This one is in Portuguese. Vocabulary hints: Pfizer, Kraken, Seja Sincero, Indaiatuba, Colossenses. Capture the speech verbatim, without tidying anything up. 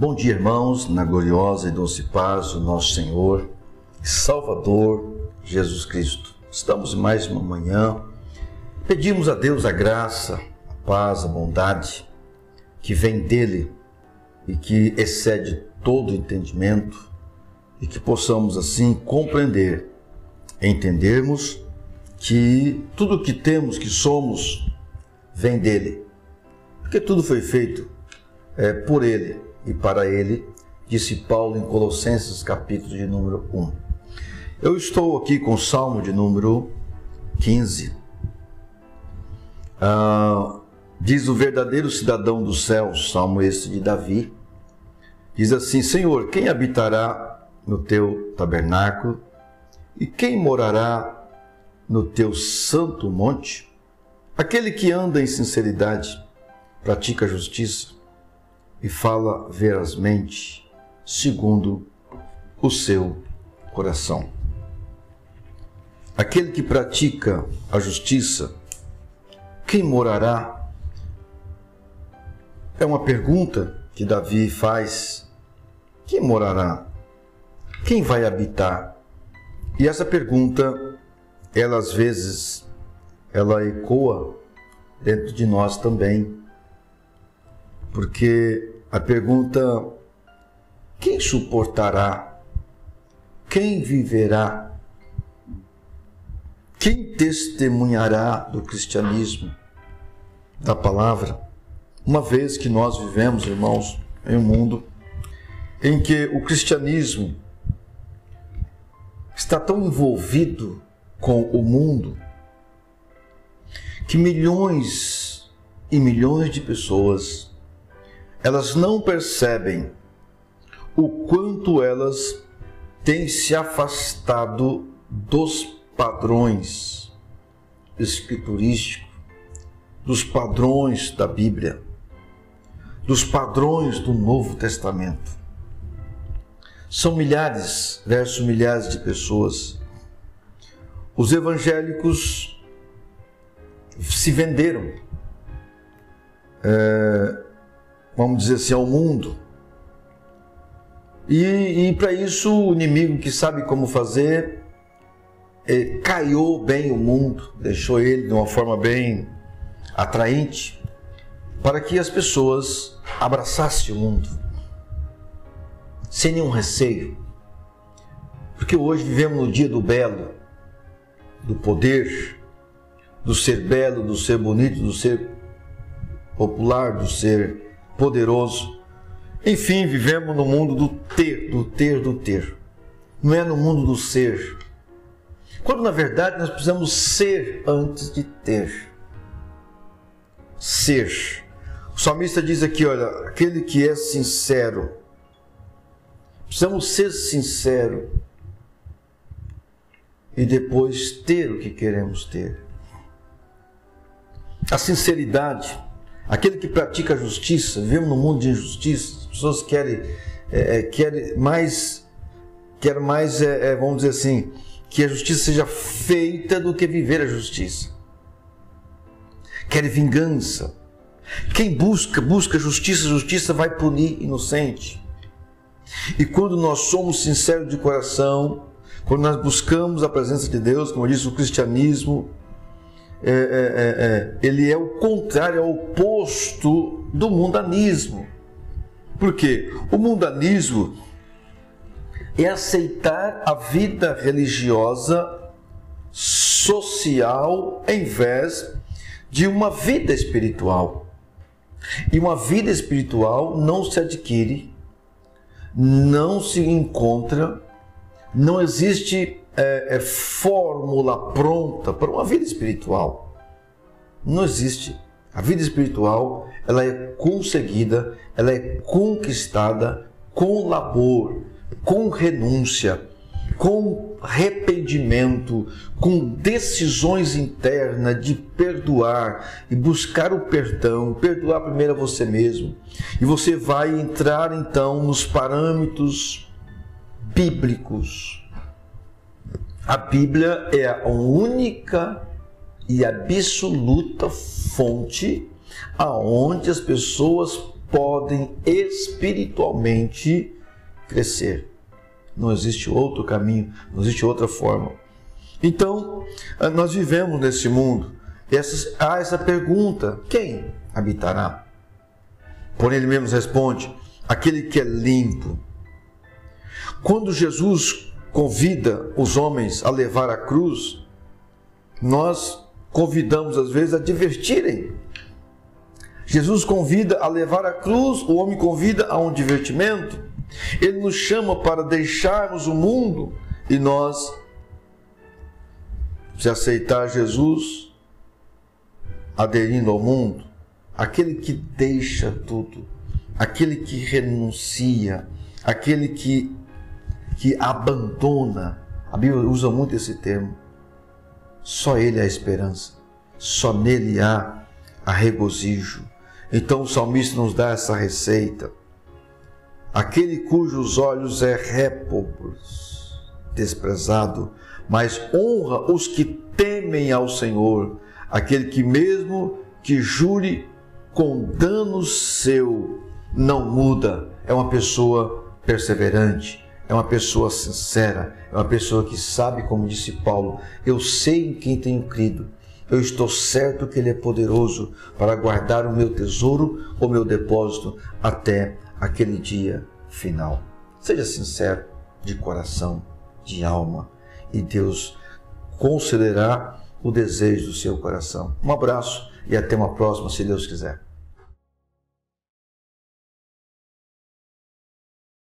Bom dia, irmãos, na gloriosa e doce paz do nosso Senhor e Salvador Jesus Cristo. Estamos em mais uma manhã. Pedimos a Deus a graça, a paz, a bondade que vem dele e que excede todo entendimento, e que possamos assim compreender, entendermos que tudo que temos, que somos, vem dele, porque tudo foi feito é, por ele e para ele, disse Paulo em Colossenses capítulo de número um. Eu estou aqui com o Salmo de número quinze. Ah, diz o verdadeiro cidadão do céu, Salmo este de Davi, diz assim: Senhor, quem habitará no teu tabernáculo e quem morará no teu santo monte? Aquele que anda em sinceridade, pratica a justiça e fala verazmente, segundo o seu coração. Aquele que pratica a justiça, quem morará? É uma pergunta que Davi faz. Quem morará? Quem vai habitar? E essa pergunta, ela às vezes, ela ecoa dentro de nós também, porque a pergunta, quem suportará? Quem viverá? Quem testemunhará do cristianismo, da palavra? Uma vez que nós vivemos, irmãos, em um mundo em que o cristianismo está tão envolvido com o mundo que milhões e milhões de pessoas, elas não percebem o quanto elas têm se afastado dos padrões escriturísticos, dos padrões da Bíblia, dos padrões do Novo Testamento. São milhares, versus milhares de pessoas. Os evangélicos se venderam, é, vamos dizer assim, ao mundo. E, e para isso o inimigo, que sabe como fazer, é, caiou bem o mundo, deixou ele de uma forma bem atraente, para que as pessoas abraçassem o mundo sem nenhum receio, porque hoje vivemos no dia do belo, do poder, do ser belo, do ser bonito, do ser popular, do ser poderoso. Enfim, vivemos no mundo do ter, do ter, do ter. Não é no mundo do ser. Quando, na verdade, nós precisamos ser antes de ter. Ser. O salmista diz aqui, olha, aquele que é sincero. Precisamos ser sinceros e depois ter o que queremos ter. A sinceridade, aquele que pratica a justiça. Vivemos num mundo de injustiça, as pessoas querem, é, querem mais, querem mais é, é, vamos dizer assim, que a justiça seja feita do que viver a justiça. Querem vingança. Quem busca, busca justiça, justiça vai punir inocente. E quando nós somos sinceros de coração, quando nós buscamos a presença de Deus, como eu disse, o cristianismo, é, é, é, ele é o contrário, é o oposto do mundanismo. Por quê? O mundanismo é aceitar a vida religiosa, social, em vez de uma vida espiritual. E uma vida espiritual não se adquire, não se encontra, não existe é, é, fórmula pronta para uma vida espiritual. Não existe. A vida espiritual, ela é conseguida, ela é conquistada com labor, com renúncia, com arrependimento, com decisões internas de perdoar e buscar o perdão, perdoar primeiro a você mesmo. E você vai entrar então nos parâmetros bíblicos. A Bíblia é a única e absoluta fonte aonde as pessoas podem espiritualmente crescer. Não existe outro caminho, não existe outra forma. Então, nós vivemos nesse mundo. E essa, há essa pergunta, quem habitará? Porém, ele mesmo responde, aquele que é limpo. Quando Jesus convida os homens a levar a cruz, nós convidamos às vezes a divertirem. Jesus convida a levar a cruz, o homem convida a um divertimento. Ele nos chama para deixarmos o mundo e nós, se aceitar Jesus, aderindo ao mundo, aquele que deixa tudo, aquele que renuncia, aquele que, que abandona, a Bíblia usa muito esse termo, só ele há esperança, só nele há a regozijo. Então o salmista nos dá essa receita, aquele cujos olhos é réprobos, desprezado, mas honra os que temem ao Senhor, aquele que mesmo que jure com dano seu, não muda, é uma pessoa perseverante, é uma pessoa sincera, é uma pessoa que sabe, como disse Paulo, eu sei em quem tenho crido, eu estou certo que ele é poderoso para guardar o meu tesouro, o meu depósito, até aquele dia final. Seja sincero de coração, de alma, e Deus concederá o desejo do seu coração. Um abraço e até uma próxima, se Deus quiser.